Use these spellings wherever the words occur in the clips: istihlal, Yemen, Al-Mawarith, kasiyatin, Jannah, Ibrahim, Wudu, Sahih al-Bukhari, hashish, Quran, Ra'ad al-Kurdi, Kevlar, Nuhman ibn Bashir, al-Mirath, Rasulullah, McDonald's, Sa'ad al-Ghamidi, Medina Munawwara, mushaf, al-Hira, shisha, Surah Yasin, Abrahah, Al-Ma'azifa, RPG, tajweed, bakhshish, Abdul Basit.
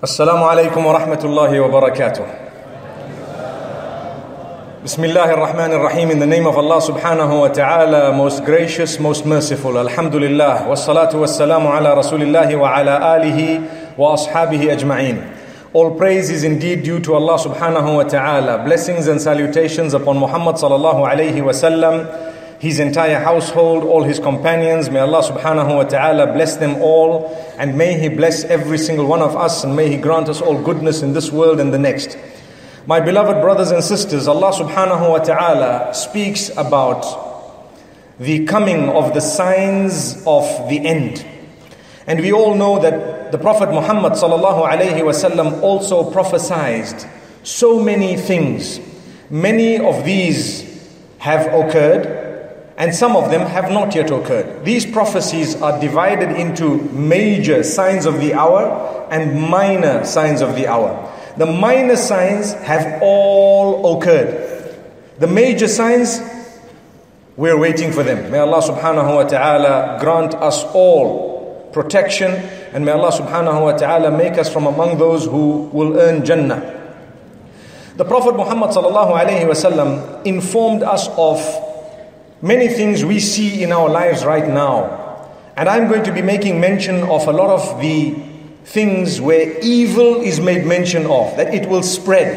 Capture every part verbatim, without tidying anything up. السلام عليكم ورحمة الله وبركاته. Bismillah ar-Rahman ar-Rahim. In the name of Allah subhanahu wa ta'ala, most gracious, most merciful. Alhamdulillah. Wassalatu wassalamu ala rasulillahi wa ala alihi wa ashabihi ajma'in. All praise is indeed due to Allah subhanahu wa ta'ala. Blessings and salutations upon Muhammad sallallahu alayhi wa sallam, his entire household, all his companions. May Allah subhanahu wa ta'ala bless them all, and may He bless every single one of us, and may He grant us all goodness in this world and the next. My beloved brothers and sisters, Allah subhanahu wa ta'ala speaks about the coming of the signs of the end. And we all know that the Prophet Muhammad sallallahu alayhi wa sallam also prophesied so many things. Many of these have occurred and some of them have not yet occurred. These prophecies are divided into major signs of the hour and minor signs of the hour. The minor signs have all occurred. The major signs, we're waiting for them. May Allah subhanahu wa ta'ala grant us all protection, and may Allah subhanahu wa ta'ala make us from among those who will earn Jannah. The Prophet Muhammad sallallahu alayhi wa sallam informed us of many things we see in our lives right now. And I'm going to be making mention of a lot of the things where evil is made mention of, that it will spread.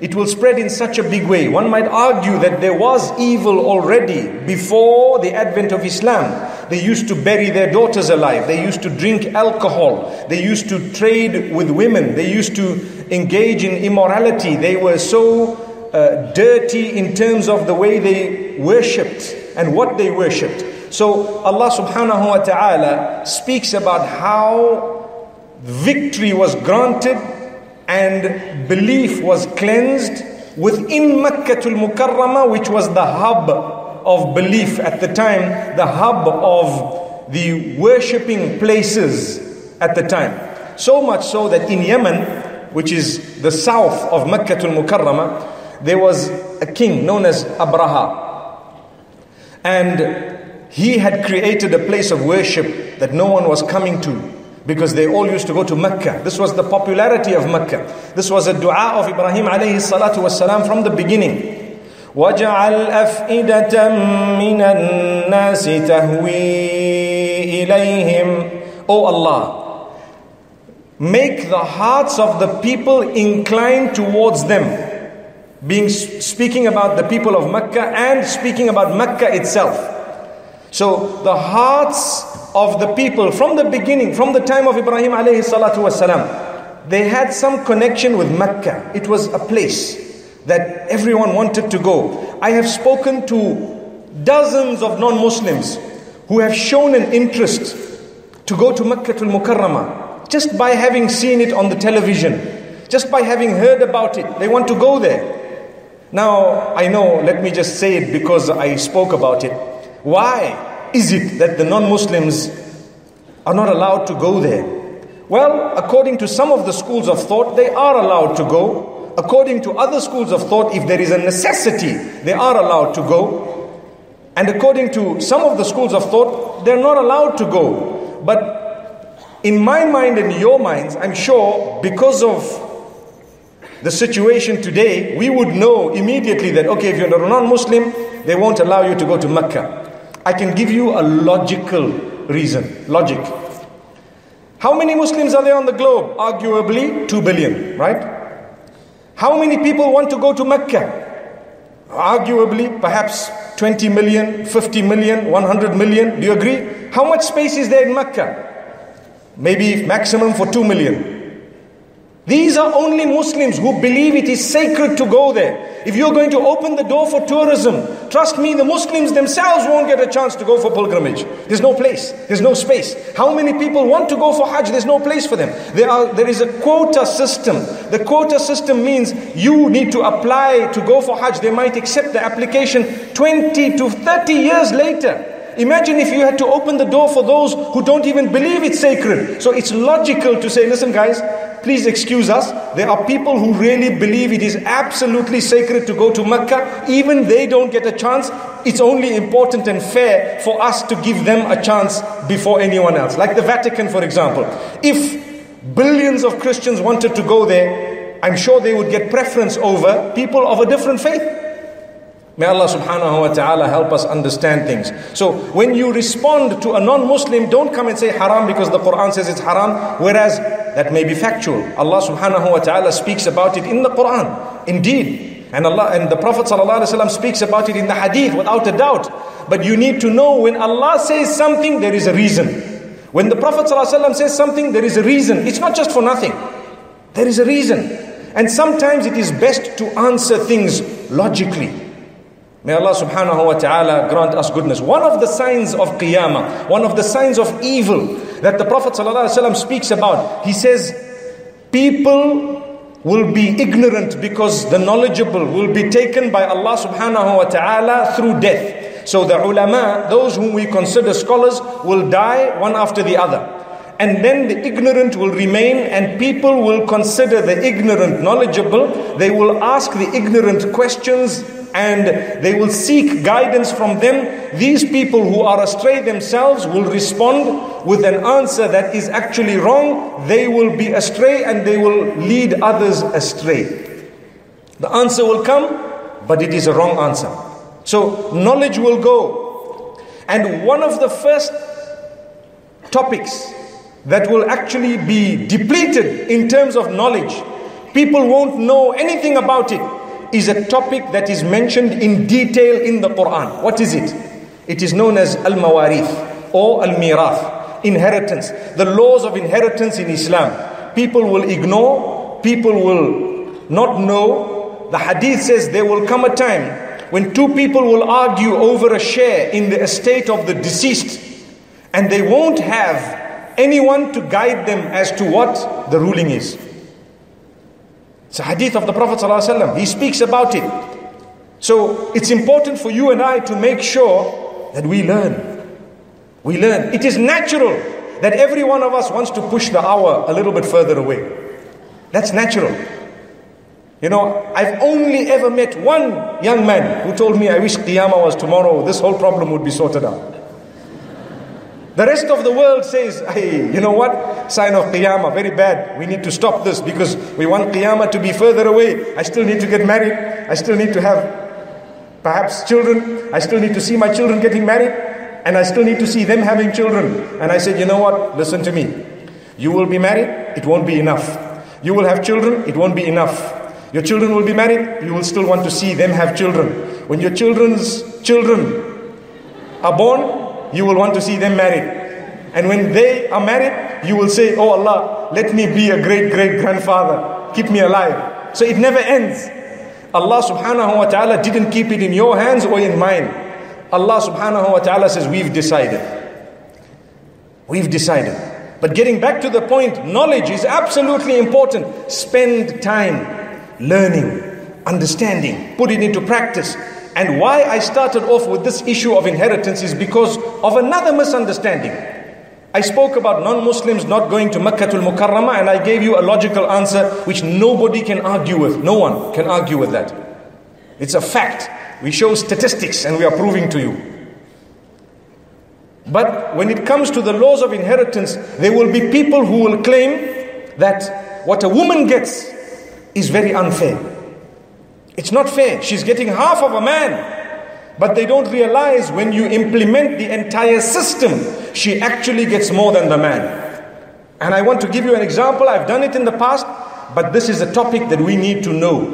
It will spread in such a big way. One might argue that there was evil already before the advent of Islam. They used to bury their daughters alive. They used to drink alcohol. They used to trade with women. They used to engage in immorality. They were so uh, dirty in terms of the way they worshipped and what they worshipped. So Allah subhanahu wa ta'ala speaks about how victory was granted and belief was cleansed within Makkah al-Mukarrama, which was the hub of belief at the time, the hub of the worshipping places at the time. So much so that in Yemen, which is the south of Makkah al-Mukarrama, there was a king known as Abrahah. And he had created a place of worship that no one was coming to, because they all used to go to Mecca. This was the popularity of Mecca. This was a dua of Ibrahim alayhi salatu wasalam from the beginning. وَجَعَلْ أَفْئِدَةً مِّنَ النَّاسِ تَهْوِي إِلَيْهِمْ. O Allah, make the hearts of the people incline towards them. Being speaking about the people of Mecca and speaking about Mecca itself. So the hearts of the people from the beginning, from the time of Ibrahim alayhi salatu wasalam, they had some connection with Mecca. It was a place that everyone wanted to go. I have spoken to dozens of non-Muslims who have shown an interest to go to Makkah al-Mukarrama just by having seen it on the television, just by having heard about it. They want to go there. Now, I know, let me just say it because I spoke about it. Why is it that the non-Muslims are not allowed to go there? Well, according to some of the schools of thought, they are allowed to go. According to other schools of thought, if there is a necessity, they are allowed to go. And according to some of the schools of thought, they're not allowed to go. But in my mind and your minds, I'm sure, because of the situation today, we would know immediately that, okay, if you're a non-Muslim, they won't allow you to go to Mecca. I can give you a logical reason. Logic. How many Muslims are there on the globe? Arguably two billion, right? How many people want to go to Mecca? Arguably, perhaps twenty million, fifty million, one hundred million. Do you agree? How much space is there in Mecca? Maybe maximum for two million. These are only Muslims who believe it is sacred to go there. If you're going to open the door for tourism, trust me, the Muslims themselves won't get a chance to go for pilgrimage. There's no place. There's no space. How many people want to go for Hajj? There's no place for them. There are, there is a quota system. The quota system means you need to apply to go for Hajj. They might accept the application twenty to thirty years later. Imagine if you had to open the door for those who don't even believe it's sacred. So it's logical to say, listen guys, please excuse us. There are people who really believe it is absolutely sacred to go to Mecca. Even they don't get a chance. It's only important and fair for us to give them a chance before anyone else. Like the Vatican, for example. If Billions of Christians wanted to go there. I'm sure they would get preference over people of a different faith. May Allah subhanahu wa ta'ala help us understand things. So when you respond to a non-Muslim, don't come and say haram because the Quran says it's haram, whereas that may be factual. Allah subhanahu wa ta'ala speaks about it in the Quran, indeed. And Allah and the Prophet sallallahu alaihi wasallam speaks about it in the hadith without a doubt. But you need to know when Allah says something, there is a reason. When the Prophet ﷺ says something, there is a reason. It's not just for nothing. There is a reason. And sometimes it is best to answer things logically. May Allah subhanahu wa ta'ala grant us goodness. One of the signs of qiyamah, one of the signs of evil that the Prophet ﷺ speaks about, he says, people will be ignorant because the knowledgeable will be taken by Allah subhanahu wa ta'ala through death. So the ulama, those whom we consider scholars, will die one after the other. And then the ignorant will remain, and people will consider the ignorant knowledgeable. They will ask the ignorant questions, and they will seek guidance from them. These people who are astray themselves will respond with an answer that is actually wrong. They will be astray, and they will lead others astray. The answer will come, but it is a wrong answer. So knowledge will go. And one of the first topics that will actually be depleted in terms of knowledge, people won't know anything about it, is a topic that is mentioned in detail in the Quran. What is it? It is known as al-Mawarith or al-Mirath, inheritance. The laws of inheritance in Islam. People will ignore, people will not know. The hadith says there will come a time when two people will argue over a share in the estate of the deceased, and they won't have anyone to guide them as to what the ruling is. It's a hadith of the Prophet ﷺ. He speaks about it. So it's important for you and I to make sure that we learn. We learn. It is natural that every one of us wants to push the hour a little bit further away. That's natural. You know, I've only ever met one young man who told me, I wish Qiyamah was tomorrow, this whole problem would be sorted out. The rest of the world says, hey, you know what, sign of Qiyamah, very bad, we need to stop this because we want Qiyamah to be further away. I still need to get married, I still need to have perhaps children, I still need to see my children getting married, and I still need to see them having children. And I said, you know what, listen to me, you will be married, it won't be enough. You will have children, it won't be enough. Your children will be married, you will still want to see them have children. When your children's children are born, you will want to see them married. And when they are married, you will say, oh Allah, let me be a great-great-grandfather. Keep me alive. So it never ends. Allah subhanahu wa ta'ala didn't keep it in your hands or in mine. Allah subhanahu wa ta'ala says, we've decided. We've decided. But getting back to the point, knowledge is absolutely important. Spend time learning, understanding, put it into practice. And why I started off with this issue of inheritance is because of another misunderstanding. I spoke about non-Muslims not going to Makkah al-Mukarrama, and I gave you a logical answer which nobody can argue with. No one can argue with that. It's a fact. We show statistics and we are proving to you. But when it comes to the laws of inheritance, there will be people who will claim that what a woman gets is very unfair. It's not fair. She's getting half of a man. But they don't realize when you implement the entire system, she actually gets more than the man. And I want to give you an example. I've done it in the past, but this is a topic that we need to know.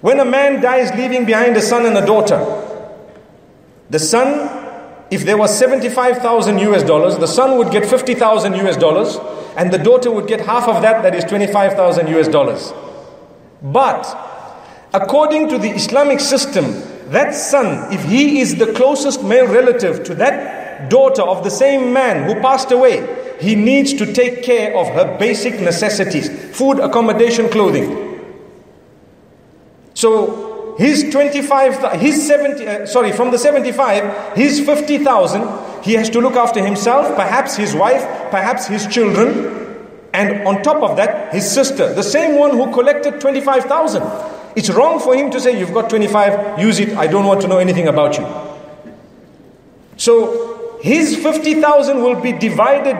When a man dies leaving behind a son and a daughter, the son, if there was seventy-five thousand U S dollars, the son would get fifty thousand U S dollars, and the daughter would get half of that, that is twenty-five thousand U S dollars. But according to the Islamic system, that son, if he is the closest male relative to that daughter of the same man who passed away, he needs to take care of her basic necessities, food, accommodation, clothing. So his twenty-five, his seventy, uh, sorry, from the seventy-five, his fifty thousand, he has to look after himself, perhaps his wife, perhaps his children, and on top of that, his sister, the same one who collected twenty-five thousand. It's wrong for him to say, you've got twenty-five, use it, I don't want to know anything about you. So his fifty thousand will be divided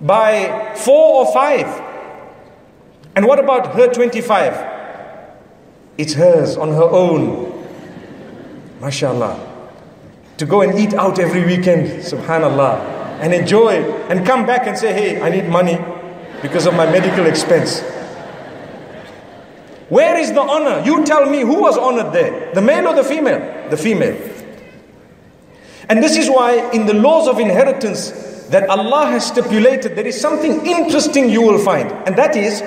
by four or five. And what about her twenty-five? It's hers on her own. MashaAllah. To go and eat out every weekend, subhanAllah, and enjoy and come back and say, hey, I need money because of my medical expense. Where is the honor? You tell me who was honored there, the male or the female? The female. And this is why in the laws of inheritance that Allah has stipulated, there is something interesting you will find. And that is,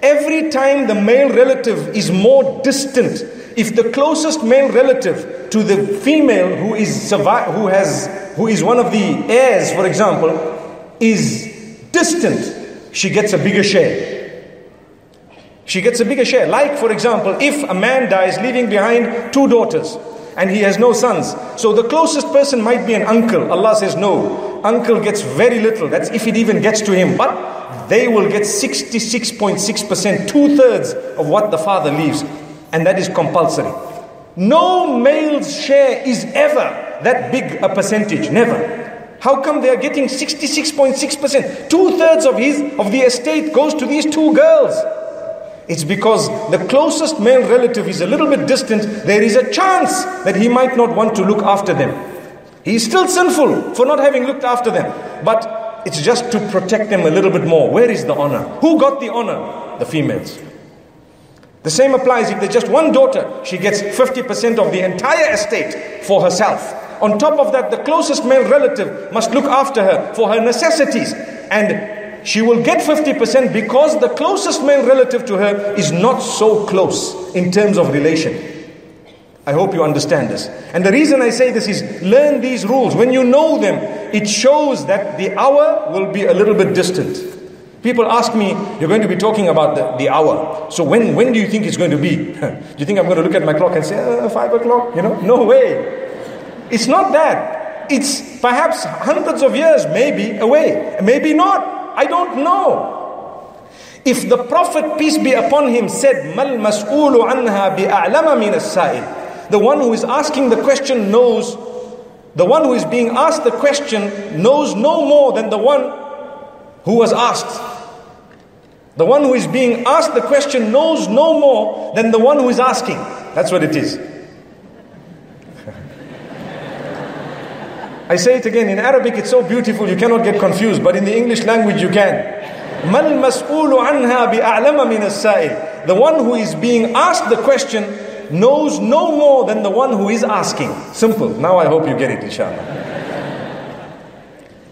every time the male relative is more distant, if the closest male relative to the female who is who has who is one of the heirs, for example, is distant, she gets a bigger share. She gets a bigger share. Like, for example, if a man dies leaving behind two daughters and he has no sons, so the closest person might be an uncle. Allah says no, uncle gets very little. That's if it even gets to him. But they will get sixty-six point six percent, two-thirds of what the father leaves. And that is compulsory. No male's share is ever that big a percentage, never. How come they are getting sixty-six point six percent? Two-thirds of his of the estate goes to these two girls. It's because the closest male relative is a little bit distant. There is a chance that he might not want to look after them. He is still sinful for not having looked after them. But it's just to protect them a little bit more. Where is the honor? Who got the honor? The females. The same applies if there's just one daughter. She gets fifty percent of the entire estate for herself. On top of that, the closest male relative must look after her for her necessities. And she will get fifty percent because the closest male relative to her is not so close in terms of relation. I hope you understand this. And the reason I say this is, learn these rules. When you know them, it shows that the hour will be a little bit distant. People ask me, you're going to be talking about the, the hour. So when, when do you think it's going to be? Do you think I'm going to look at my clock and say, uh, five o'clock? You know, no way. It's not that. It's perhaps hundreds of years, maybe away. Maybe not. I don't know. If the Prophet, peace be upon him, said, Mal mas'ulu anha bi'a'lama min as-sa'il. The one who is asking the question knows, the one who is being asked the question knows no more than the one who was asked. The one who is being asked the question knows no more than the one who is asking. That's what it is. I say it again, in Arabic it's so beautiful you cannot get confused, but in the English language you can. Mal mas'ulu anha bi'a'lama min as-sa'il. The one who is being asked the question knows no more than the one who is asking. Simple. Now I hope you get it, inshallah.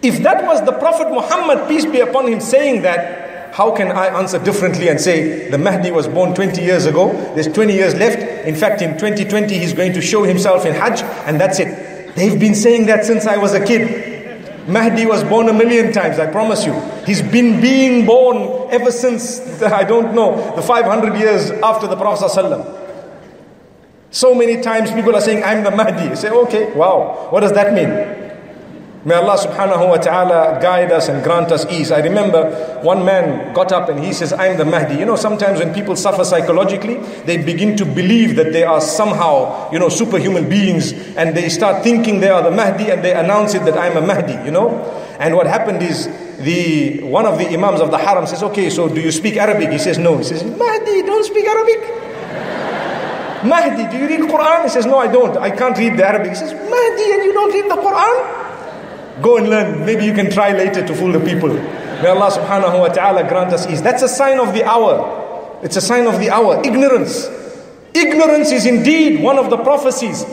If that was the Prophet Muhammad, peace be upon him, saying that, how can I answer differently and say the Mahdi was born twenty years ago, there's twenty years left, in fact in twenty twenty he's going to show himself in Hajj and that's it. They've been saying that since I was a kid. Mahdi was born a million times, I promise you. He's been being born ever since, the, I don't know, the five hundred years after the Prophet ﷺ. So many times people are saying, I'm the Mahdi. You say, okay, wow, what does that mean? May Allah subhanahu wa ta'ala guide us and grant us ease. I remember one man got up and he says, I'm the Mahdi. You know, sometimes when people suffer psychologically, they begin to believe that they are somehow, you know, superhuman beings. And they start thinking they are the Mahdi and they announce it that I'm a Mahdi, you know. And what happened is, the one of the imams of the haram says, okay, so do you speak Arabic? He says, no. He says, Mahdi, don't speak Arabic. Mahdi, do you read Quran? He says, no, I don't. I can't read the Arabic. He says, Mahdi, and you don't read the Quran? Go and learn. Maybe you can try later to fool the people. May Allah subhanahu wa ta'ala grant us ease. That's a sign of the hour. It's a sign of the hour. Ignorance. Ignorance is indeed one of the prophecies.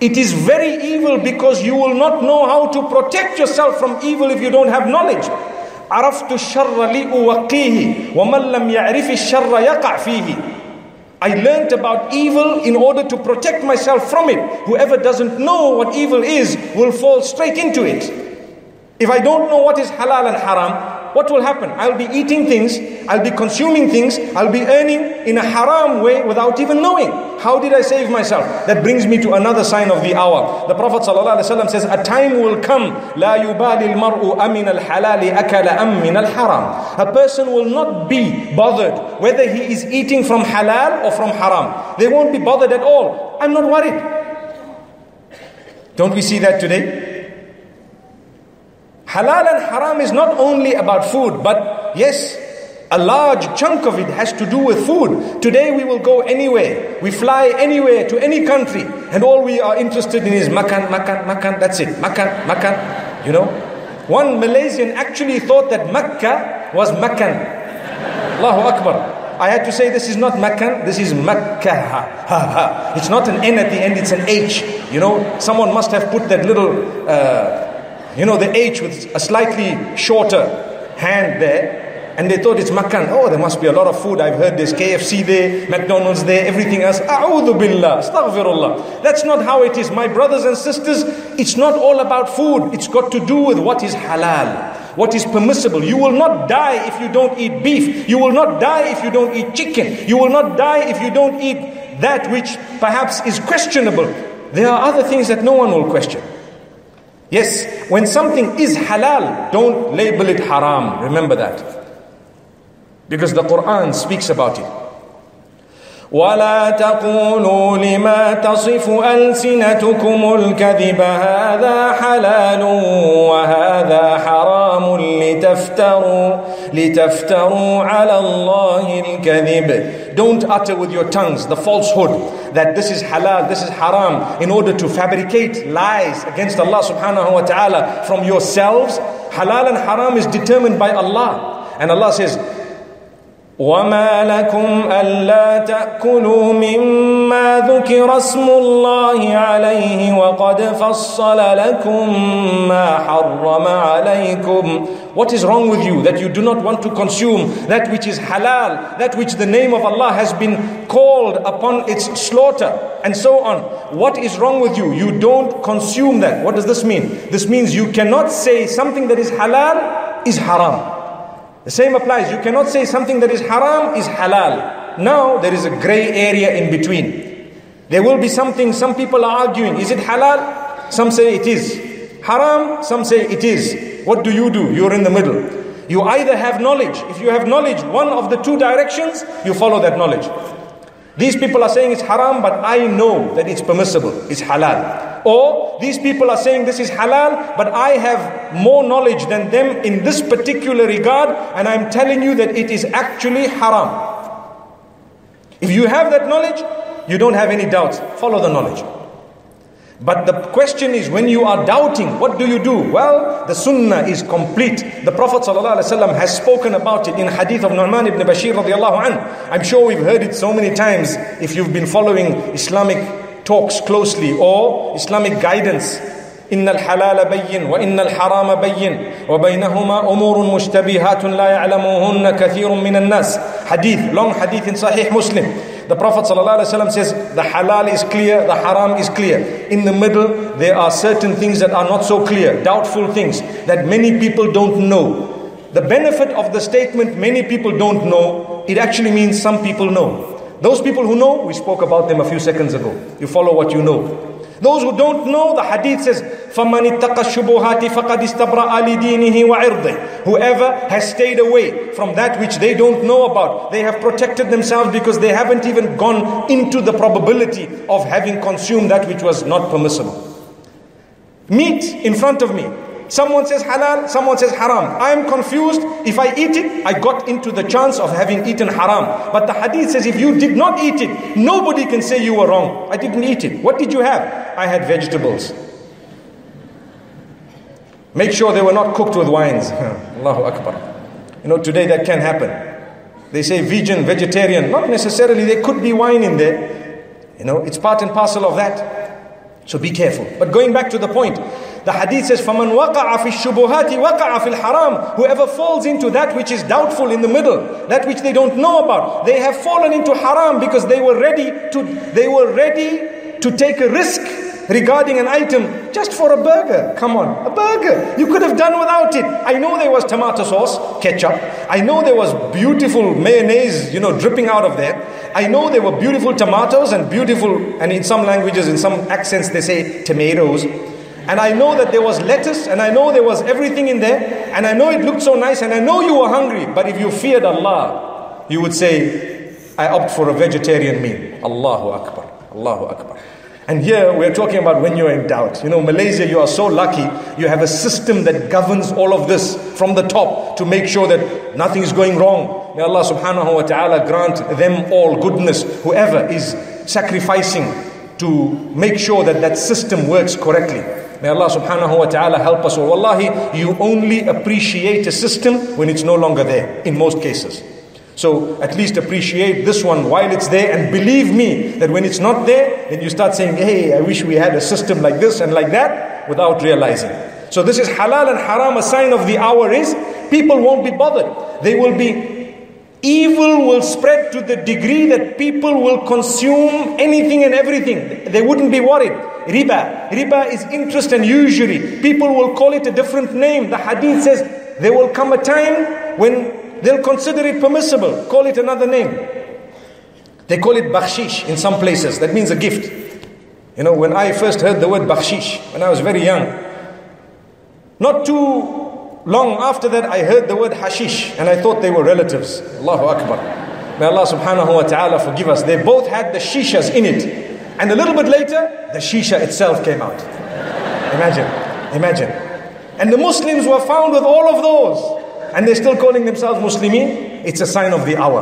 It is very evil because you will not know how to protect yourself from evil if you don't have knowledge. عَرَفْتُ الشَّرَّ لِأُوَقِّيهِ وَمَنْ لَمْ يَعْرِفِ الشَّرَّ يَقَعْ فِيهِ. I learnt about evil in order to protect myself from it. Whoever doesn't know what evil is will fall straight into it. If I don't know what is halal and haram, what will happen? I'll be eating things, I'll be consuming things, I'll be earning in a haram way without even knowing. How did I save myself? That brings me to another sign of the hour. The Prophet ﷺ says, a time will come, لا يبالي المرء أمن الحلال أكل أم من الحرام. A person will not be bothered whether he is eating from halal or from haram. They won't be bothered at all. I'm not worried. Don't we see that today? Halal and haram is not only about food, but yes, a large chunk of it has to do with food. Today we will go anywhere. We fly anywhere to any country. And all we are interested in is makan, makan, makan. That's it. Makan, makan. You know? One Malaysian actually thought that Mecca was makan. Allahu Akbar. I had to say this is not makan. This is Makkah. Ha, ha. It's not an N at the end. It's an H. You know? Someone must have put that little, uh, you know, the H with a slightly shorter hand there. And they thought it's makan. Oh, there must be a lot of food. I've heard there's K F C there, McDonald's there, everything else. A'udhu billah, astaghfirullah. That's not how it is. My brothers and sisters, it's not all about food. It's got to do with what is halal, what is permissible. You will not die if you don't eat beef. You will not die if you don't eat chicken. You will not die if you don't eat that which perhaps is questionable. There are other things that no one will question. Yes, when something is halal, don't label it haram. Remember that. Because the Quran speaks about it. وَلَا تَقُولُوا لِمَا تَصِفُ أَلْسِنَتُكُمُ الْكَذِبَ هَذَا حَلَالٌ وَهَذَا حَرَامٌ لِتَفْتَرُوا لِتَفْتَرُوا عَلَى اللَّهِ الْكَذِبَ. Don't utter with your tongues the falsehood that this is halal, this is haram, in order to fabricate lies against Allah subhanahu wa ta'ala from yourselves. Halal and haram is determined by Allah. And Allah says, وَمَا لَكُمْ أَلَّا تَأْكُلُوا مِمَّا ذُكِرَ اسْمُ اللَّهِ عَلَيْهِ وَقَدْ فَصَّلَ لَكُمْ مَا حَرَّمَ عَلَيْكُمْ. What is wrong with you that you do not want to consume that which is halal, that which the name of Allah has been called upon its slaughter, and so on? What is wrong with you? You don't consume that. What does this mean? This means you cannot say something that is halal is haram. The same applies. You cannot say something that is haram is halal. Now there is a grey area in between. There will be something, some people are arguing, is it halal? Some say it is. Haram, some say it is. What do you do? You're in the middle. You either have knowledge. If you have knowledge, one of the two directions, you follow that knowledge. These people are saying it's haram, but I know that it's permissible, it's halal. Or these people are saying this is halal, but I have more knowledge than them in this particular regard, and I'm telling you that it is actually haram. If you have that knowledge, you don't have any doubts. Follow the knowledge. But the question is, when you are doubting, what do you do? Well, the sunnah is complete. The Prophet ﷺ has spoken about it in hadith of Nuhman ibn Bashir radiallahu anh. I'm sure we've heard it so many times if you've been following Islamic talks closely or Islamic guidance. إِنَّ الْحَلَالَ بَيِّنْ وَإِنَّ الْحَرَامَ بَيِّنْ وَبَيْنَهُمَا أُمُورٌ مُشْتَبِهَاتٌ لَا يَعْلَمُهُنَّ كَثِيرٌ مِّنَ النَّاسِ. Hadith, long hadith in Sahih Muslim. The Prophet ﷺ says, the halal is clear, the haram is clear. In the middle, there are certain things that are not so clear, doubtful things that many people don't know. The benefit of the statement, many people don't know, it actually means some people know. Those people who know, we spoke about them a few seconds ago. You follow what you know. Those who don't know, the hadith says, فَمَنِ اتَّقَى الشُّبُهَاتِ فَقَدْ اسْتَبْرَأَ لِدِينِهِ وَعِرْضِهِ. Whoever has stayed away from that which they don't know about, they have protected themselves because they haven't even gone into the probability of having consumed that which was not permissible. Meat in front of me. Someone says halal, someone says haram. I am confused. If I eat it, I got into the chance of having eaten haram. But the hadith says if you did not eat it, nobody can say you were wrong. I didn't eat it. What did you have? I had vegetables. Make sure they were not cooked with wines. Allahu Akbar. You know, today that can happen. They say vegan, vegetarian. Not necessarily. There could be wine in there. You know, it's part and parcel of that. So be careful. But going back to the point, the hadith says, فَمَنْ وَقَعَ فِي الشُّبُهَاتِ وَقَعَ فِي الْحَرَامِ. Whoever falls into that which is doubtful in the middle, that which they don't know about, they have fallen into haram because they were ready to, they were ready to take a risk regarding an item just for a burger. Come on, a burger. You could have done without it. I know there was tomato sauce, ketchup. I know there was beautiful mayonnaise, you know, dripping out of there. I know there were beautiful tomatoes and beautiful, and in some languages, in some accents, they say tomatoes. And I know that there was lettuce, and I know there was everything in there, and I know it looked so nice, and I know you were hungry. But if you feared Allah, you would say, I opt for a vegetarian meal. Allahu Akbar, Allahu Akbar. And here we're talking about when you're in doubt. You know, Malaysia, you are so lucky. You have a system that governs all of this from the top to make sure that nothing is going wrong. May Allah subhanahu wa ta'ala grant them all goodness. Whoever is sacrificing to make sure that that system works correctly. May Allah subhanahu wa ta'ala help us. Wallahi, you only appreciate a system when it's no longer there in most cases. So at least appreciate this one while it's there, and believe me that when it's not there, then you start saying, hey, I wish we had a system like this and like that, without realizing. So this is halal and haram. A sign of the hour is people won't be bothered. They will be, evil will spread to the degree that people will consume anything and everything. They wouldn't be worried. Riba. Riba is interest and usury. People will call it a different name. The hadith says there will come a time when they'll consider it permissible. Call it another name. They call it bakhshish in some places. That means a gift. You know, when I first heard the word bakhshish, when I was very young, not too long after that, I heard the word hashish, and I thought they were relatives. Allahu Akbar. May Allah subhanahu wa ta'ala forgive us. They both had the shishas in it. And a little bit later, the shisha itself came out. Imagine, imagine. And the Muslims were found with all of those. And they're still calling themselves Muslimin. It's a sign of the hour.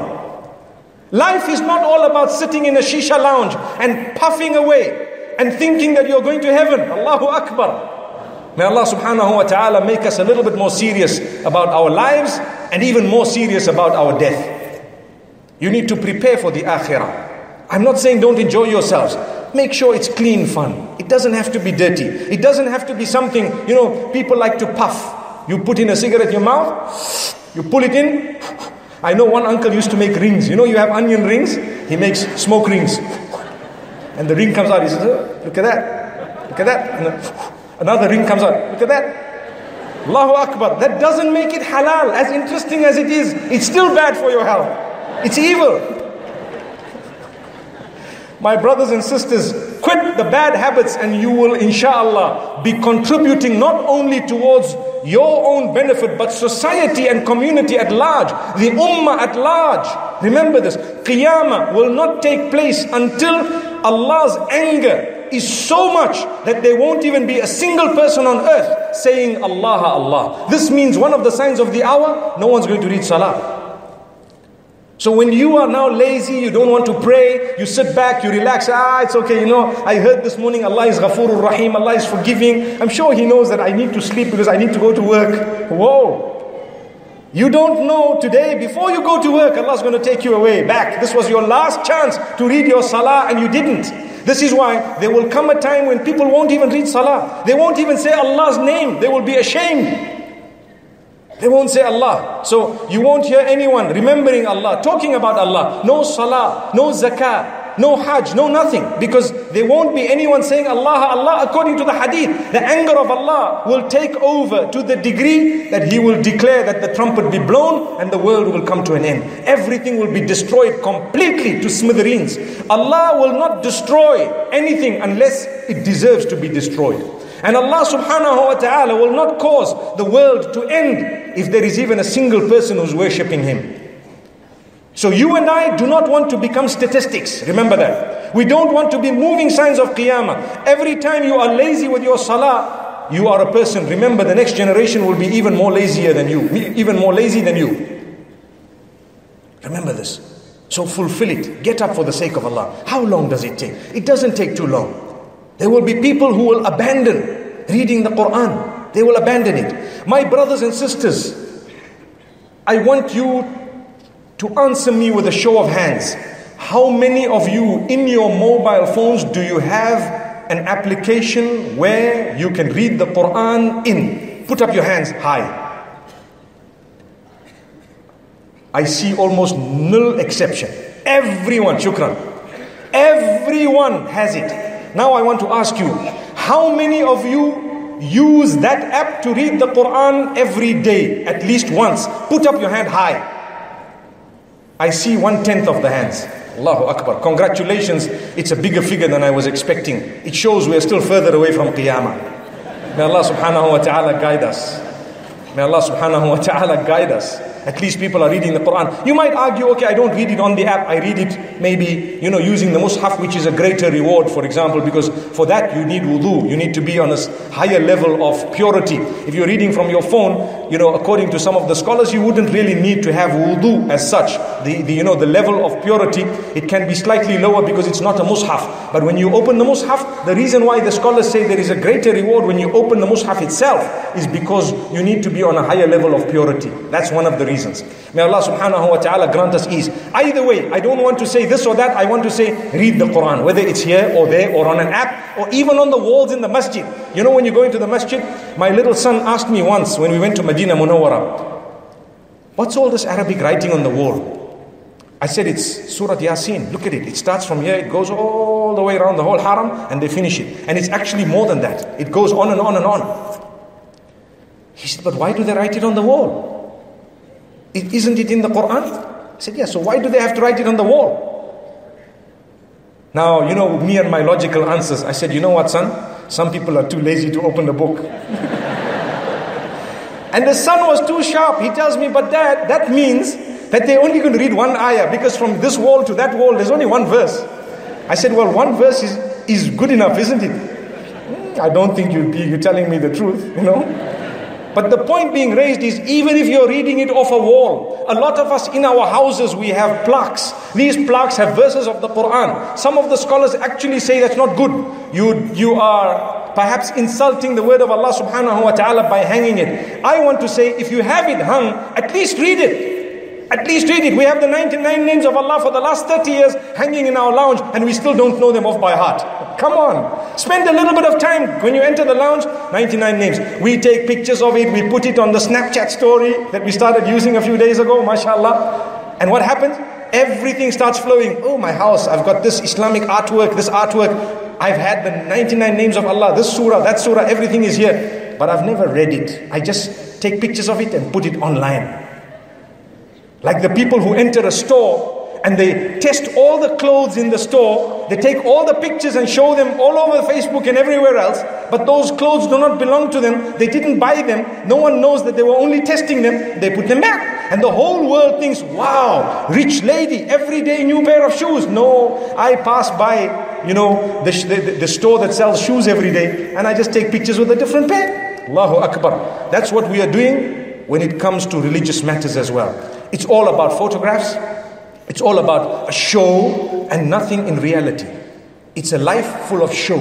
Life is not all about sitting in a shisha lounge and puffing away and thinking that you're going to heaven. Allahu Akbar. May Allah subhanahu wa ta'ala make us a little bit more serious about our lives and even more serious about our death. You need to prepare for the akhirah. I'm not saying don't enjoy yourselves. Make sure it's clean fun. It doesn't have to be dirty. It doesn't have to be something, you know, people like to puff. You put in a cigarette in your mouth, you pull it in. I know one uncle used to make rings. You know, you have onion rings, he makes smoke rings. And the ring comes out, he says, oh, look at that, look at that. And another ring comes out, look at that. Allahu Akbar. That doesn't make it halal. As interesting as it is, it's still bad for your health. It's evil. My brothers and sisters, quit the bad habits and you will, inshallah, be contributing not only towards your own benefit, but society and community at large, the ummah at large. Remember this, qiyamah will not take place until Allah's anger is so much that there won't even be a single person on earth saying Allah, Allah. This means one of the signs of the hour, no one's going to read salah. So when you are now lazy, you don't want to pray, you sit back, you relax, ah, it's okay, you know, I heard this morning, Allah is Ghafoorur Rahim, Allah is forgiving. I'm sure He knows that I need to sleep because I need to go to work. Whoa. You don't know today, before you go to work, Allah's going to take you away, back. This was your last chance to read your salah and you didn't. This is why there will come a time when people won't even read salah. They won't even say Allah's name. They will be ashamed. They won't say Allah. So you won't hear anyone remembering Allah, talking about Allah. No salah, no zakah, no hajj, no nothing. Because there won't be anyone saying Allah, Allah. According to the hadith, the anger of Allah will take over to the degree that He will declare that the trumpet be blown and the world will come to an end. Everything will be destroyed completely to smithereens. Allah will not destroy anything unless it deserves to be destroyed. And Allah subhanahu wa ta'ala will not cause the world to end if there is even a single person who's worshipping Him. So you and I do not want to become statistics. Remember that. We don't want to be moving signs of qiyamah. Every time you are lazy with your salah, you are a person. Remember, the next generation will be even more lazier than you. Even more lazy than you. Remember this. So fulfill it. Get up for the sake of Allah. How long does it take? It doesn't take too long. There will be people who will abandon reading the Quran. They will abandon it. My brothers and sisters, I want you to answer me with a show of hands. How many of you in your mobile phones do you have an application where you can read the Quran in? Put up your hands high. I see almost nil exception. Everyone, shukran. Everyone has it. Now I want to ask you, how many of you use that app to read the Quran every day, at least once? Put up your hand high. I see one-tenth of the hands. Allahu Akbar. Congratulations, it's a bigger figure than I was expecting. It shows we are still further away from Qiyamah. May Allah subhanahu wa ta'ala guide us. May Allah subhanahu wa ta'ala guide us. At least people are reading the Quran. You might argue, okay, I don't read it on the app. I read it maybe, you know, using the mushaf, which is a greater reward, for example, because for that you need wudu. You need to be on a higher level of purity. If you're reading from your phone, you know, according to some of the scholars, you wouldn't really need to have wudu as such. The, the, you know, the level of purity, it can be slightly lower because it's not a mushaf. But when you open the mushaf, the reason why the scholars say there is a greater reward when you open the mushaf itself is because you need to be on a higher level of purity. That's one of the reasons. May Allah subhanahu wa ta'ala grant us ease. Either way, I don't want to say this or that. I want to say read the Quran, whether it's here or there or on an app or even on the walls in the masjid. You know, when you go into the masjid, my little son asked me once when we went to Medina Munawwara, what's all this Arabic writing on the wall? I said, it's Surah Yasin. Look at it. It starts from here. It goes all the way around the whole haram and they finish it. And it's actually more than that. It goes on and on and on. He said, but why do they write it on the wall? It, isn't it in the Quran? I said, yeah, so why do they have to write it on the wall? Now, you know, me and my logical answers. I said, you know what, son? Some people are too lazy to open the book. And the son was too sharp. He tells me, but dad, that means that they're only going to read one ayah, because from this wall to that wall, there's only one verse. I said, well, one verse is, is good enough, isn't it? I don't think you'd be, you're telling me the truth, you know. But the point being raised is, even if you're reading it off a wall, a lot of us in our houses, we have plaques. These plaques have verses of the Quran. Some of the scholars actually say that's not good. You, you are perhaps insulting the word of Allah subhanahu wa ta'ala by hanging it. I want to say, if you have it hung, at least read it. At least read it. We have the ninety-nine names of Allah for the last thirty years hanging in our lounge, and we still don't know them off by heart. Come on. Spend a little bit of time. When you enter the lounge, ninety-nine names. We take pictures of it. We put it on the Snapchat story that we started using a few days ago, mashallah. And what happens? Everything starts flowing. Oh, my house. I've got this Islamic artwork, this artwork. I've had the ninety-nine names of Allah. This surah, that surah, everything is here. But I've never read it. I just take pictures of it and put it online. Like the people who enter a store and they test all the clothes in the store. They take all the pictures and show them all over Facebook and everywhere else. But those clothes do not belong to them. They didn't buy them. No one knows that they were only testing them. They put them back. And the whole world thinks, wow, rich lady, every day new pair of shoes. No, I pass by, you know, the, the, the store that sells shoes every day. And I just take pictures with a different pair. Allahu Akbar. That's what we are doing when it comes to religious matters as well. It's all about photographs. It's all about a show and nothing in reality. It's a life full of show.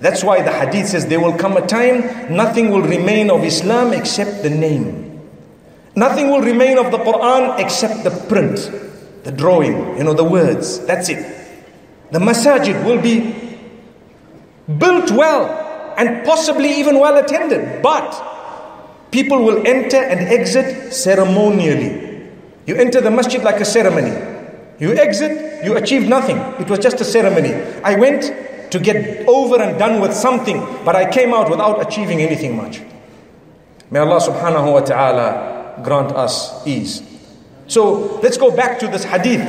That's why the hadith says there will come a time nothing will remain of Islam except the name. Nothing will remain of the Quran except the print, the drawing, you know, the words. That's it. The masajid will be built well and possibly even well attended, but people will enter and exit ceremonially. You enter the masjid like a ceremony. You exit, you achieve nothing. It was just a ceremony. I went to get over and done with something, but I came out without achieving anything much. May Allah subhanahu wa ta'ala grant us ease. So let's go back to this hadith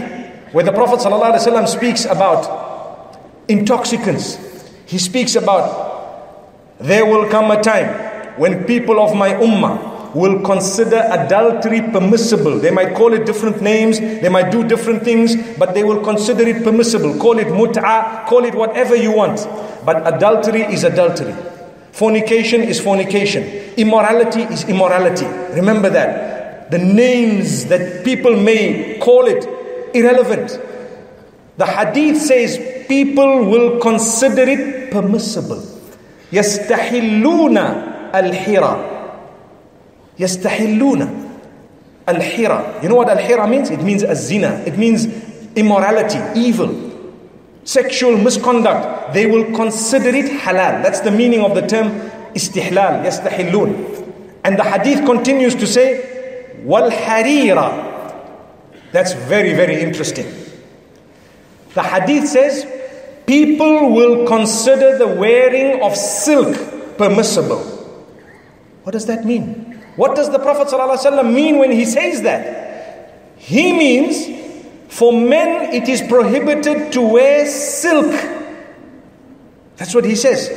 where the Prophet sallallahu alaihi wasallam speaks about intoxicants. He speaks about there will come a time when people of my ummah will consider adultery permissible. They might call it different names, they might do different things, but they will consider it permissible. Call it muta, call it whatever you want. But adultery is adultery. Fornication is fornication. Immorality is immorality. Remember that. The names that people may call it, irrelevant. The hadith says people will consider it permissible. Yastahilluna al-hira. Yastahilluna al-hira. You know what al-hira means? It means az-zina. It means immorality, evil, sexual misconduct. They will consider it halal. That's the meaning of the term istihlal, yastahillun. And the hadith continues to say wal-harira. That's very, very interesting. The hadith says people will consider the wearing of silk permissible. What does that mean? What does the Prophet ﷺ mean when he says that? He means for men it is prohibited to wear silk. That's what he says.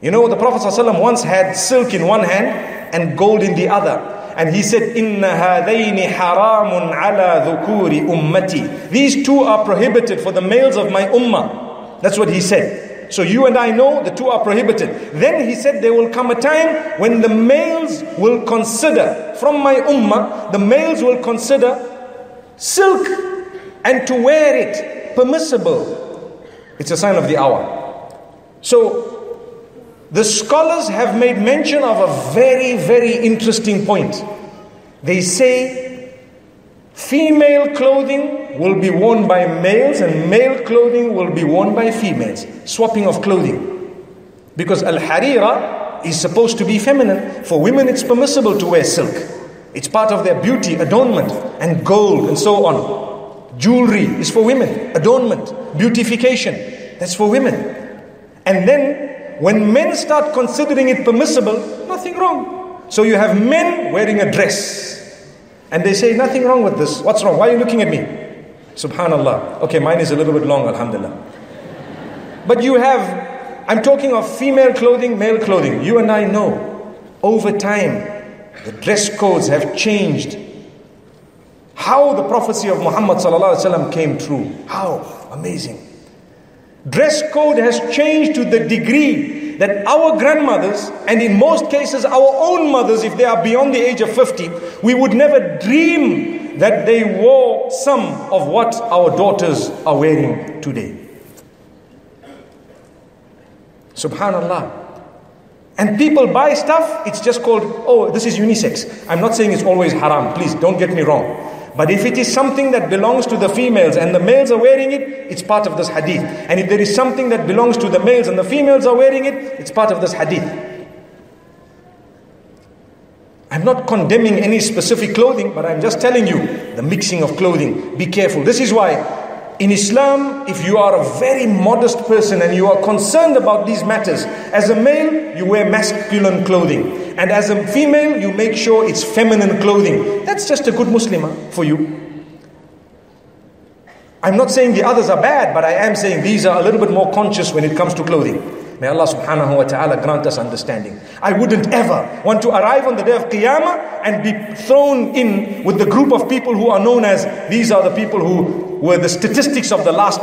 You know, the Prophet ﷺ once had silk in one hand and gold in the other. and he said, Inna hadaini haramun ala dhukuri ummati. These two are prohibited for the males of my ummah. That's what he said. So you and I know the two are prohibited. Then he said there will come a time when the males will consider, from my ummah, the males will consider silk and to wear it permissible. It's a sign of the hour. So the scholars have made mention of a very, very interesting point. They say female clothing will be worn by males and male clothing will be worn by females. Swapping of clothing. Because al-harira is supposed to be feminine. For women it's permissible to wear silk. It's part of their beauty, adornment, and gold and so on. Jewelry is for women. Adornment, beautification, that's for women. And then when men start considering it permissible, nothing wrong. So you have men wearing a dress. And they say, nothing wrong with this. What's wrong? Why are you looking at me? Subhanallah. Okay, mine is a little bit long, alhamdulillah. But you have, I'm talking of female clothing, male clothing. You and I know, over time, the dress codes have changed. How the prophecy of Muhammad sallallahu alaihi wasallam came true. How amazing. Dress code has changed to the degree that our grandmothers, and in most cases our own mothers, if they are beyond the age of fifty, we would never dream that they wore some of what our daughters are wearing today. Subhanallah. And people buy stuff, it's just called, oh, this is unisex. I'm not saying it's always haram, please don't get me wrong. But if it is something that belongs to the females and the males are wearing it, it's part of this hadith. And if there is something that belongs to the males and the females are wearing it, it's part of this hadith. I'm not condemning any specific clothing, but I'm just telling you the mixing of clothing. Be careful. This is why in Islam, if you are a very modest person and you are concerned about these matters, as a male, you wear masculine clothing. And as a female, you make sure it's feminine clothing. That's just a good Muslimah for you. I'm not saying the others are bad, but I am saying these are a little bit more conscious when it comes to clothing. May Allah subhanahu wa ta'ala grant us understanding. I wouldn't ever want to arrive on the day of qiyamah and be thrown in with the group of people who are known as, these are the people who were the statistics of the last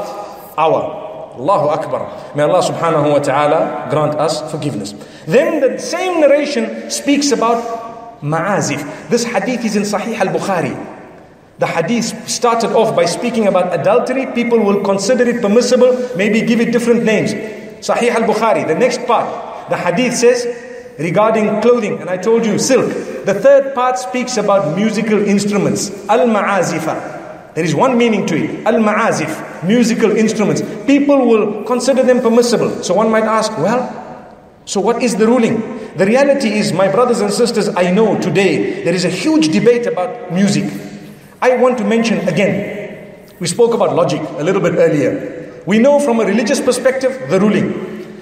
hour. Allahu Akbar. May Allah subhanahu wa ta'ala grant us forgiveness. Then the same narration speaks about ma'azif. This hadith is in Sahih al-Bukhari. The hadith started off by speaking about adultery. People will consider it permissible, maybe give it different names. Sahih al-Bukhari, the next part, the hadith says regarding clothing, and I told you silk. The third part speaks about musical instruments, al-ma'azifa. There is one meaning to it. Al-ma'azif, musical instruments. People will consider them permissible. So one might ask, well, so what is the ruling? The reality is, my brothers and sisters, I know today there is a huge debate about music. I want to mention again, we spoke about logic a little bit earlier. We know from a religious perspective, the ruling.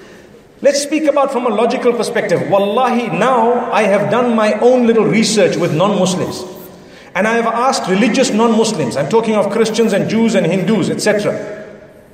Let's speak about from a logical perspective. Wallahi, now I have done my own little research with non-Muslims. And I have asked religious non-Muslims, I'm talking of Christians and Jews and Hindus, et cetera,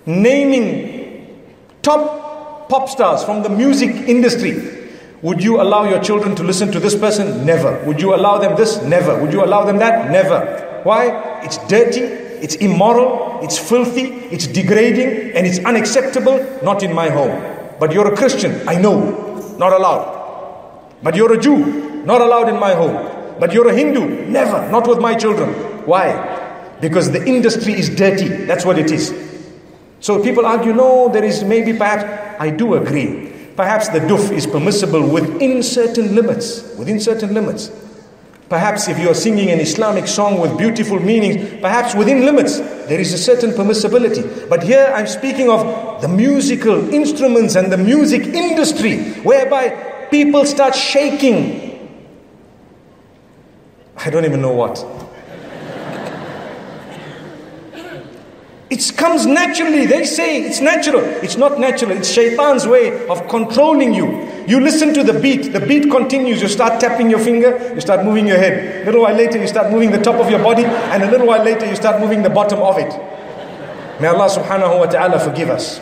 naming top pop stars from the music industry. Would you allow your children to listen to this person? Never. Would you allow them this? Never. Would you allow them that? Never. Why? It's dirty, it's immoral, it's filthy, it's degrading, and it's unacceptable. Not in my home. But you're a Christian, I know, not allowed. But you're a Jew, not allowed in my home. But you're a Hindu. Never. Not with my children. Why? Because the industry is dirty. That's what it is. So people argue, no, there is maybe perhaps. I do agree. Perhaps the doof is permissible within certain limits. Within certain limits. Perhaps if you are singing an Islamic song with beautiful meanings, perhaps within limits, there is a certain permissibility. But here I'm speaking of the musical instruments and the music industry, whereby people start shaking. I don't even know what. It comes naturally. They say it's natural. It's not natural. It's shaitan's way of controlling you. You listen to the beat. The beat continues. You start tapping your finger. You start moving your head. A little while later, you start moving the top of your body. And a little while later, you start moving the bottom of it. May Allah subhanahu wa ta'ala forgive us.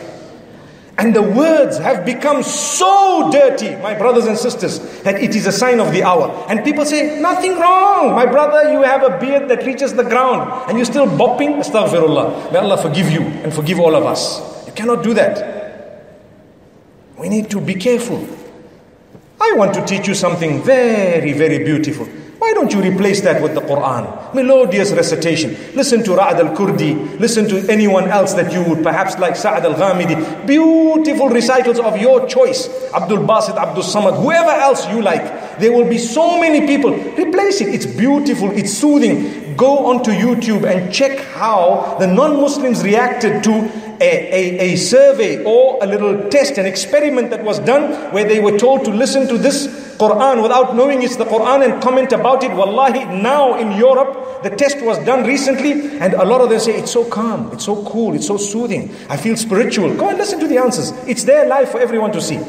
And the words have become so dirty, my brothers and sisters, that it is a sign of the hour. And people say, nothing wrong. My brother, you have a beard that reaches the ground and you're still bopping. Astaghfirullah. May Allah forgive you and forgive all of us. You cannot do that. We need to be careful. I want to teach you something very, very beautiful. Why don't you replace that with the Quran? Melodious recitation. Listen to Ra'ad al-Kurdi. Listen to anyone else that you would perhaps like, Sa'ad al-Ghamidi. Beautiful recitals of your choice. Abdul Basit, Abdul Samad, whoever else you like. There will be so many people. Replace it. It's beautiful. It's soothing. Go onto YouTube and check how the non-Muslims reacted to A, a, a survey or a little test, an experiment that was done where they were told to listen to this Quran without knowing it's the Quran and comment about it. Wallahi, now in Europe, the test was done recently and a lot of them say, it's so calm, it's so cool, it's so soothing. I feel spiritual. Go and listen to the answers. It's there live for everyone to see.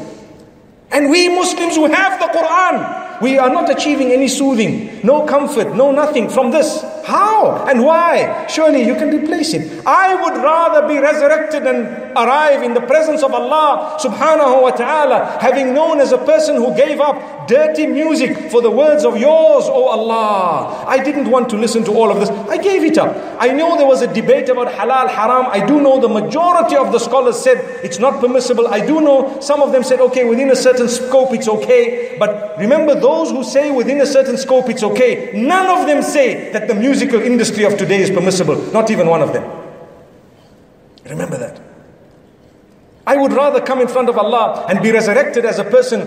And we Muslims who have the Quran, we are not achieving any soothing, no comfort, no nothing from this. How and why? Surely you can replace it. I would rather be resurrected and arrive in the presence of Allah subhanahu wa ta'ala, having known as a person who gave up dirty music for the words of yours, O Allah. I didn't want to listen to all of this. I gave it up. I know there was a debate about halal, haram. I do know the majority of the scholars said it's not permissible. I do know some of them said, okay, within a certain scope, it's okay. But remember, those who say within a certain scope, it's okay, none of them say that the musical industry of today is permissible. Not even one of them. Remember that. I would rather come in front of Allah and be resurrected as a person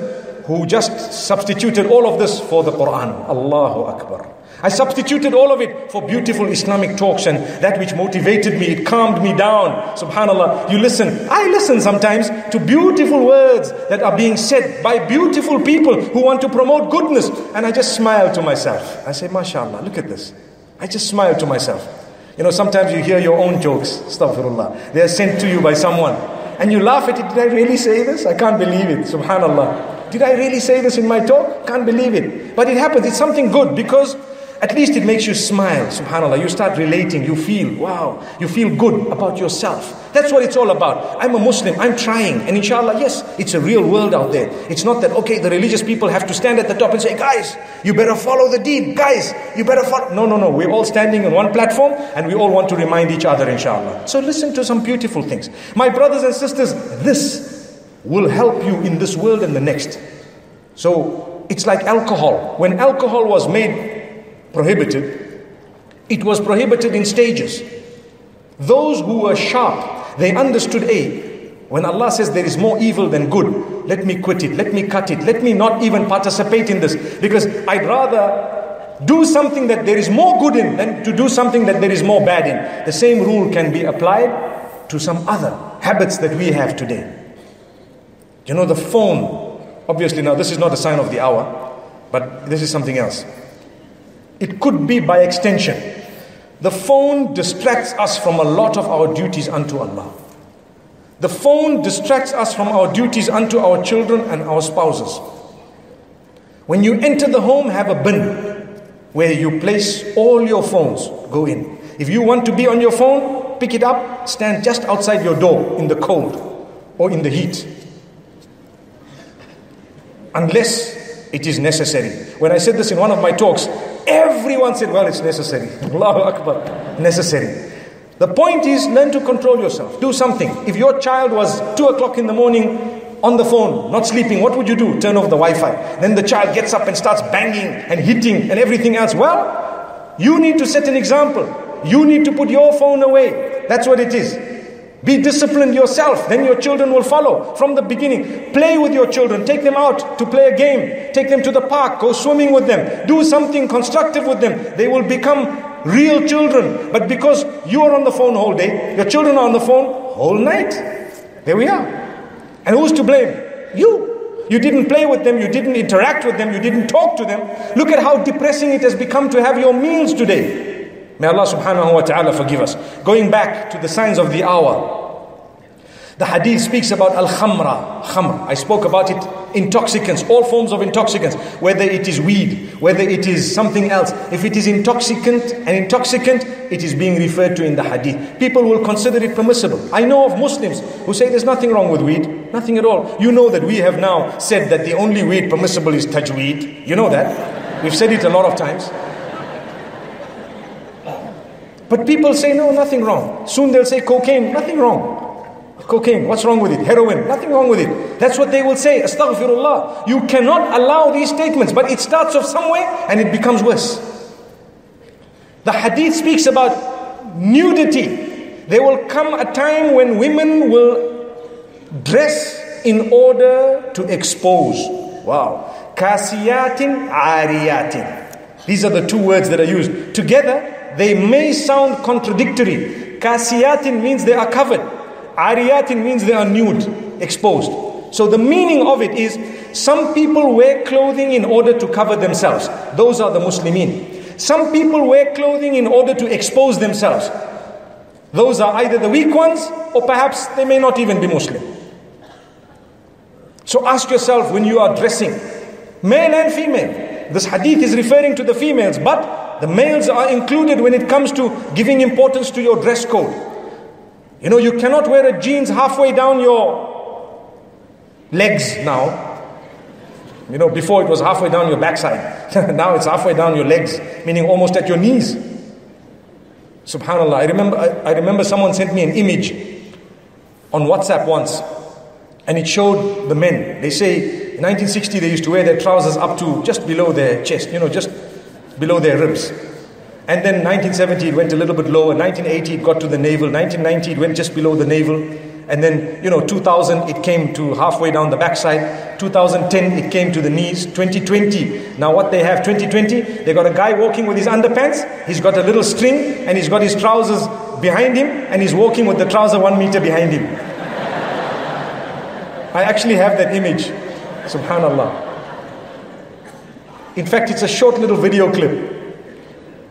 who just substituted all of this for the Quran. Allahu Akbar. I substituted all of it for beautiful Islamic talks and that which motivated me, it calmed me down. Subhanallah, you listen. I listen sometimes to beautiful words that are being said by beautiful people who want to promote goodness. And I just smile to myself. I say, mashallah, look at this. I just smile to myself. You know, sometimes you hear your own jokes. Astaghfirullah. They are sent to you by someone. And you laugh at it. Did I really say this? I can't believe it. Subhanallah. Did I really say this in my talk? Can't believe it. But it happens. It's something good because at least it makes you smile. Subhanallah. You start relating. You feel, wow. You feel good about yourself. That's what it's all about. I'm a Muslim. I'm trying. And inshallah, yes, it's a real world out there. It's not that, okay, the religious people have to stand at the top and say, guys, you better follow the deen. Guys, you better follow. No, no, no. We're all standing on one platform and we all want to remind each other, inshallah. So listen to some beautiful things. My brothers and sisters, this will help you in this world and the next. So it's like alcohol. When alcohol was made prohibited, it was prohibited in stages. Those who were sharp, they understood, a when Allah says there is more evil than good, let me quit it, let me cut it, let me not even participate in this, because I'd rather do something that there is more good in than to do something that there is more bad in. The same rule can be applied to some other habits that we have today. You know, the phone, obviously now this is not a sign of the hour, but this is something else. It could be by extension. The phone distracts us from a lot of our duties unto Allah. The phone distracts us from our duties unto our children and our spouses. When you enter the home, have a bin where you place all your phones. Go in. If you want to be on your phone, pick it up, stand just outside your door in the cold or in the heat. Unless it is necessary. When I said this in one of my talks, everyone said, well, it's necessary. Allahu Akbar, necessary. The point is, learn to control yourself. Do something. If your child was two o'clock in the morning on the phone, not sleeping, what would you do? Turn off the Wi-Fi. Then the child gets up and starts banging and hitting and everything else. Well, you need to set an example. You need to put your phone away. That's what it is. Be disciplined yourself, then your children will follow from the beginning. Play with your children, take them out to play a game, take them to the park, go swimming with them, do something constructive with them. They will become real children. But because you are on the phone whole day, your children are on the phone whole night. There we are. And who's to blame? You. You didn't play with them, you didn't interact with them, you didn't talk to them. Look at how depressing it has become to have your meals today. May Allah subhanahu wa ta'ala forgive us. Going back to the signs of the hour. The hadith speaks about al-khamra. Khamr. I spoke about it intoxicants, all forms of intoxicants, whether it is weed, whether it is something else. If it is intoxicant, an intoxicant, it is being referred to in the hadith. People will consider it permissible. I know of Muslims who say there's nothing wrong with weed, nothing at all. You know that we have now said that the only weed permissible is tajweed. You know that. We've said it a lot of times. But people say, no, nothing wrong. Soon they'll say cocaine, nothing wrong. Cocaine, what's wrong with it? Heroin, nothing wrong with it. That's what they will say. Astaghfirullah. You cannot allow these statements. But it starts off somewhere and it becomes worse. The hadith speaks about nudity. There will come a time when women will dress in order to expose. Wow. Kasiyatin, aariyatin. These are the two words that are used. Together, they may sound contradictory. Kasiyatin means they are covered. Aariyatin means they are nude, exposed. So the meaning of it is, some people wear clothing in order to cover themselves. Those are the Muslimin. Some people wear clothing in order to expose themselves. Those are either the weak ones, or perhaps they may not even be Muslim. So ask yourself when you are dressing, male and female. This hadith is referring to the females, but the males are included when it comes to giving importance to your dress code. You know, you cannot wear a jeans halfway down your legs now. You know, before it was halfway down your backside. Now it's halfway down your legs, meaning almost at your knees. SubhanAllah. I remember, I, I remember someone sent me an image on WhatsApp once, and it showed the men. They say, in nineteen sixty, they used to wear their trousers up to just below their chest, you know, just below their ribs. And then nineteen seventy, it went a little bit lower. nineteen eighty, it got to the navel. nineteen ninety, it went just below the navel. And then, you know, two thousand, it came to halfway down the backside. two thousand ten, it came to the knees. twenty twenty, now what they have, twenty twenty, they got a guy walking with his underpants. He's got a little string, and he's got his trousers behind him, and he's walking with the trouser one meter behind him. I actually have that image. SubhanAllah. In fact, it's a short little video clip.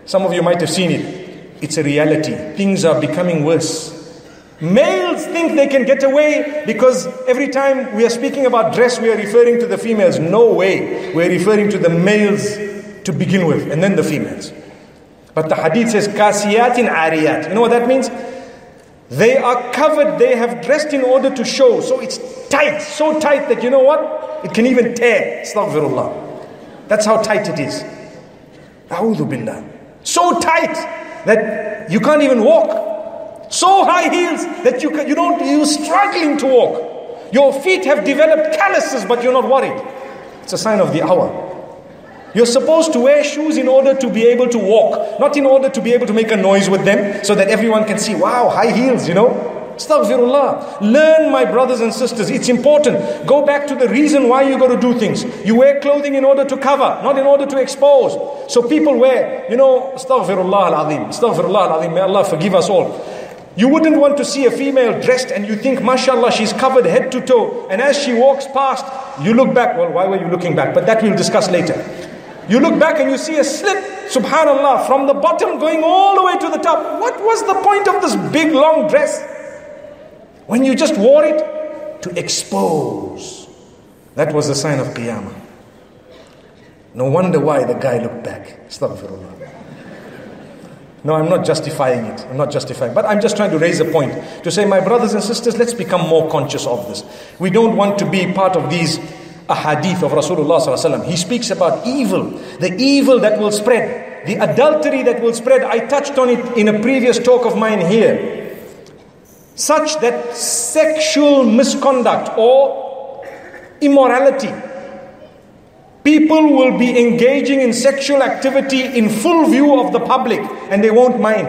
Some of you might have seen it. It's a reality. Things are becoming worse. Males think they can get away because every time we are speaking about dress, we are referring to the females. No way. We're referring to the males to begin with, and then the females. But the hadith says, kasiyatin ariyat. You know what that means? They are covered. They have dressed in order to show. So it's tight. So tight that you know what? It can even tear. Astaghfirullah. That's how tight it is. A'udhu billah. So tight that you can't even walk. So high heels that you, can, you don't, you're struggling to walk. Your feet have developed calluses, but you're not worried. It's a sign of the hour. You're supposed to wear shoes in order to be able to walk, not in order to be able to make a noise with them so that everyone can see, wow, high heels, you know. Astaghfirullah. Learn, my brothers and sisters. It's important. Go back to the reason why you got to do things. You wear clothing in order to cover, not in order to expose. So people wear, you know, astaghfirullah al-azim, astaghfirullah al-azim, may Allah forgive us all. You wouldn't want to see a female dressed and you think, mashallah, she's covered head to toe. And as she walks past, you look back. Well, why were you looking back? But that we'll discuss later. You look back and you see a slip. Subhanallah, from the bottom going all the way to the top. What was the point of this big long dress? When you just wore it to expose. That was a sign of qiyamah. No wonder why the guy looked back. Astaghfirullah. No, I'm not justifying it. I'm not justifying. But I'm just trying to raise a point. To say, my brothers and sisters, let's become more conscious of this. We don't want to be part of these ahadith of Rasulullah sallallahu alaihi wasallam. He speaks about evil. The evil that will spread. The adultery that will spread. I touched on it in a previous talk of mine here. Such that sexual misconduct or immorality, people will be engaging in sexual activity in full view of the public and they won't mind.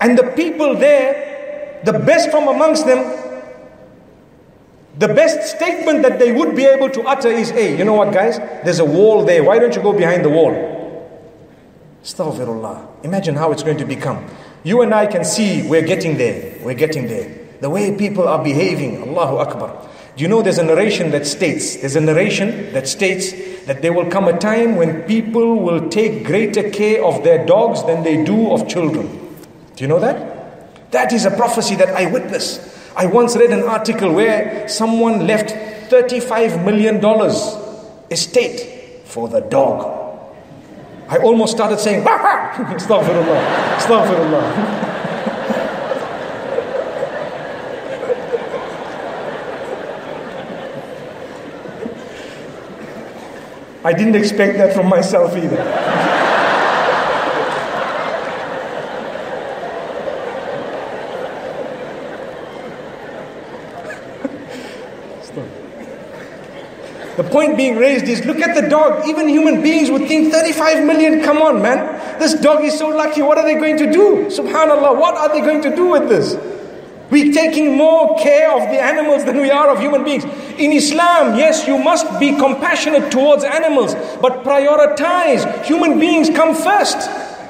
And the people there, the best from amongst them, the best statement that they would be able to utter is, hey, you know what guys, there's a wall there, why don't you go behind the wall? Astaghfirullah. Imagine how it's going to become. You and I can see we're getting there. We're getting there. The way people are behaving. Allahu Akbar. Do you know there's a narration that states, there's a narration that states that there will come a time when people will take greater care of their dogs than they do of children. Do you know that? That is a prophecy that I witnessed. I once read an article where someone left thirty-five million dollars estate for the dog. I almost started saying, astaghfirullah, astaghfirullah. I didn't expect that from myself either. The point being raised is, look at the dog. Even human beings would think thirty-five million, come on man. This dog is so lucky, what are they going to do? Subhanallah, what are they going to do with this? We're taking more care of the animals than we are of human beings. In Islam, yes, you must be compassionate towards animals, but prioritize. Human beings come first.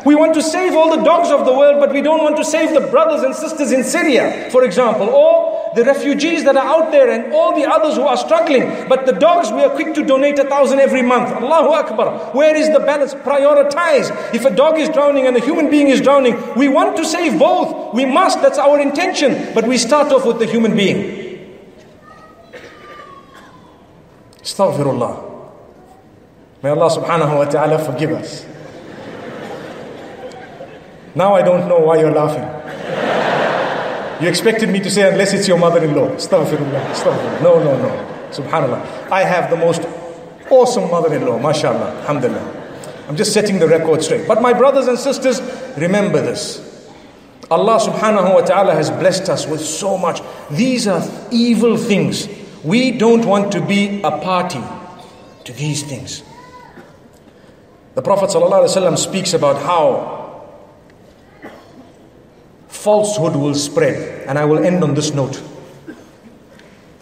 We want to save all the dogs of the world, but we don't want to save the brothers and sisters in Syria, for example, or the refugees that are out there and all the others who are struggling. But the dogs, we are quick to donate a thousand every month. Allahu Akbar. Where is the balance? Prioritize. If a dog is drowning and a human being is drowning, we want to save both. We must. That's our intention. But we start off with the human being. Astaghfirullah. May Allah subhanahu wa ta'ala forgive us. Now I don't know why you're laughing. You expected me to say, unless it's your mother-in-law. Astaghfirullah, astaghfirullah. No, no, no. Subhanallah. I have the most awesome mother-in-law. MashaAllah. Alhamdulillah. I'm just setting the record straight. But my brothers and sisters, remember this. Allah subhanahu wa ta'ala has blessed us with so much. These are evil things. We don't want to be a party to these things. The Prophet sallallahu alaihi wasallam speaks about how falsehood will spread, and I will end on this note.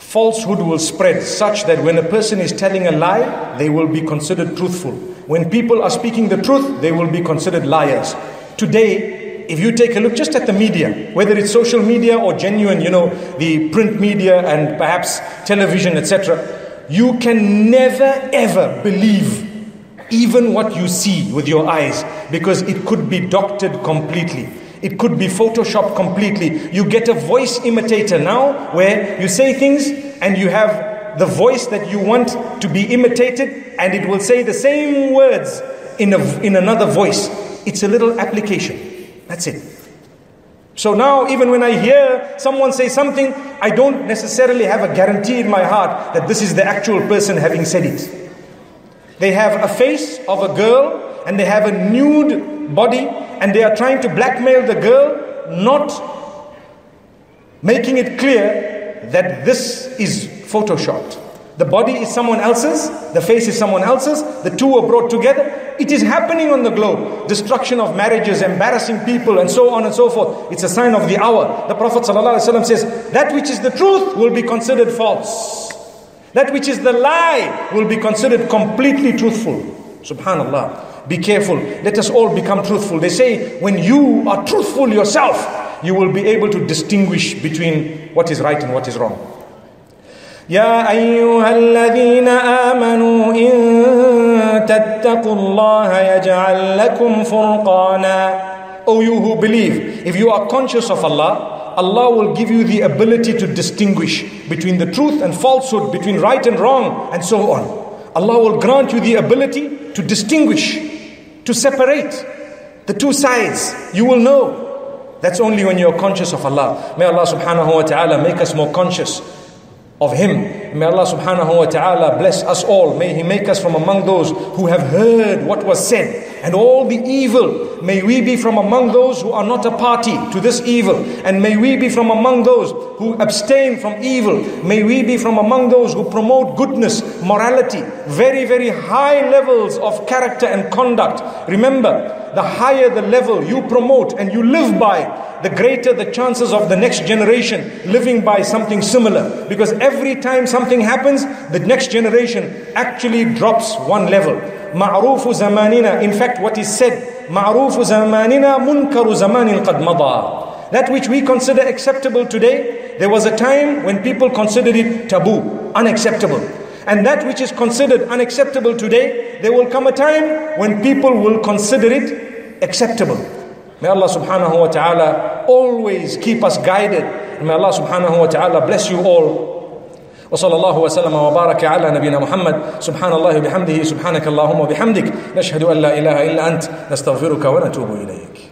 Falsehood will spread such that when a person is telling a lie, they will be considered truthful. When people are speaking the truth, they will be considered liars. Today, if you take a look just at the media, whether it's social media or genuine, you know, the print media and perhaps television, et cetera, you can never ever believe even what you see with your eyes, because it could be doctored completely. It could be photoshopped completely. You get a voice imitator now where you say things and you have the voice that you want to be imitated, and it will say the same words in a, in another voice. It's a little application. That's it. So now even when I hear someone say something, I don't necessarily have a guarantee in my heart that this is the actual person having said it. They have a face of a girl and they have a nude body, and they are trying to blackmail the girl, not making it clear that this is photoshopped. The body is someone else's, the face is someone else's, the two are brought together. It is happening on the globe. Destruction of marriages, embarrassing people, and so on and so forth. It's a sign of the hour. The Prophet ﷺ says, that which is the truth will be considered false. That which is the lie will be considered completely truthful. Subhanallah. Be careful. Let us all become truthful. They say, when you are truthful yourself, you will be able to distinguish between what is right and what is wrong. يَا أَيُّهَا الَّذِينَ آمَنُوا إِن تَتَّقُوا اللَّهَ يَجْعَلْ لَكُمْ فُرْقَانًا. O you who believe, if you are conscious of Allah, Allah will give you the ability to distinguish between the truth and falsehood, between right and wrong, and so on. Allah will grant you the ability to distinguish, to separate the two sides. You will know. That's only when you're conscious of Allah. May Allah subhanahu wa ta'ala make us more conscious of Him. May Allah subhanahu wa ta'ala bless us all. May He make us from among those who have heard what was said and all the evil. May we be from among those who are not a party to this evil. And may we be from among those who abstain from evil. May we be from among those who promote goodness, morality, very, very high levels of character and conduct. Remember, the higher the level you promote and you live by, the greater the chances of the next generation living by something similar. Because every time something happens, the next generation actually drops one level. Ma'rufu zamanina. In fact, what is said, ma'rufu zamanina munkaru zamanin qad mada. That which we consider acceptable today, there was a time when people considered it taboo, unacceptable. And that which is considered unacceptable today, there will come a time when people will consider it acceptable. May Allah subhanahu wa ta'ala always keep us guided. May Allah subhanahu wa ta'ala bless you all. وصلى الله وسلم وبارك على نبينا محمد. سبحان الله بحمده، سبحانك اللهم وبحمدك، نشهد أن لا إله إلا أنت، نستغفرك ونتوب إليك.